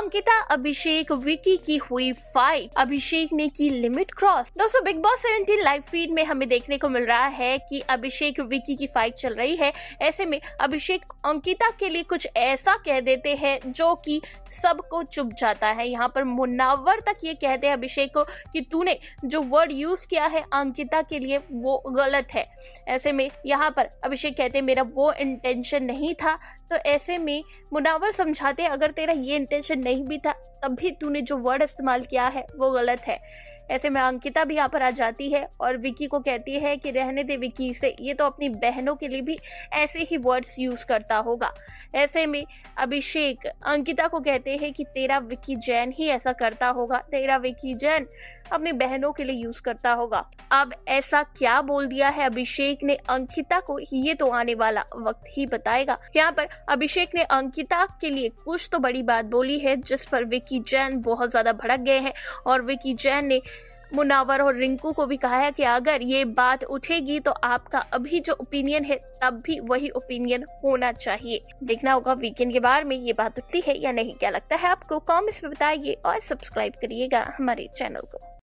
अंकिता अभिषेक विकी की हुई फाइट, अभिषेक ने की लिमिट क्रॉस। दोस्तों बिग बॉस 17 लाइव फीड में हमें देखने को मिल रहा है कि अभिषेक विकी की फाइट चल रही है। ऐसे में अभिषेक अंकिता के लिए कुछ ऐसा कह देते हैं जो कि सबको चुभ जाता है। यहाँ पर मुनावर तक ये कहते हैं अभिषेक को कि तूने जो वर्ड यूज किया है अंकिता के लिए वो गलत है। ऐसे में यहाँ पर अभिषेक कहते हैं मेरा वो इंटेंशन नहीं था। तो ऐसे में मुनावर समझाते हैं अगर तेरा ये इंटेंशन नहीं भी था तब भी तूने जो वर्ड इस्तेमाल किया है वो गलत है। ऐसे में अंकिता भी यहाँ पर आ जाती है और विकी को कहती है कि रहने दे विकी से, ये तो अपनी बहनों के लिए भी ऐसे ही वर्ड्स यूज़ करता होगा। ऐसे में अभिषेक अंकिता को कहते हैं कि तेरा विकी जैन ही ऐसा करता होगा, तेरा विकी जैन अपनी बहनों के लिए यूज़ करता होगा। अब ऐसा क्या बोल दिया है अभिषेक ने अंकिता को ये तो आने वाला वक्त ही बताएगा। यहाँ पर अभिषेक ने अंकिता के लिए कुछ तो बड़ी बात बोली है जिस पर विकी जैन बहुत ज़्यादा भड़क गए हैं और विकी जैन ने मुनावर और रिंकू को भी कहा है कि अगर ये बात उठेगी तो आपका अभी जो ओपिनियन है तब भी वही ओपिनियन होना चाहिए। देखना होगा वीकेंड के बारे में ये बात उठती है या नहीं। क्या लगता है आपको, कमेंट्स में बताइए और सब्सक्राइब करिएगा हमारे चैनल को।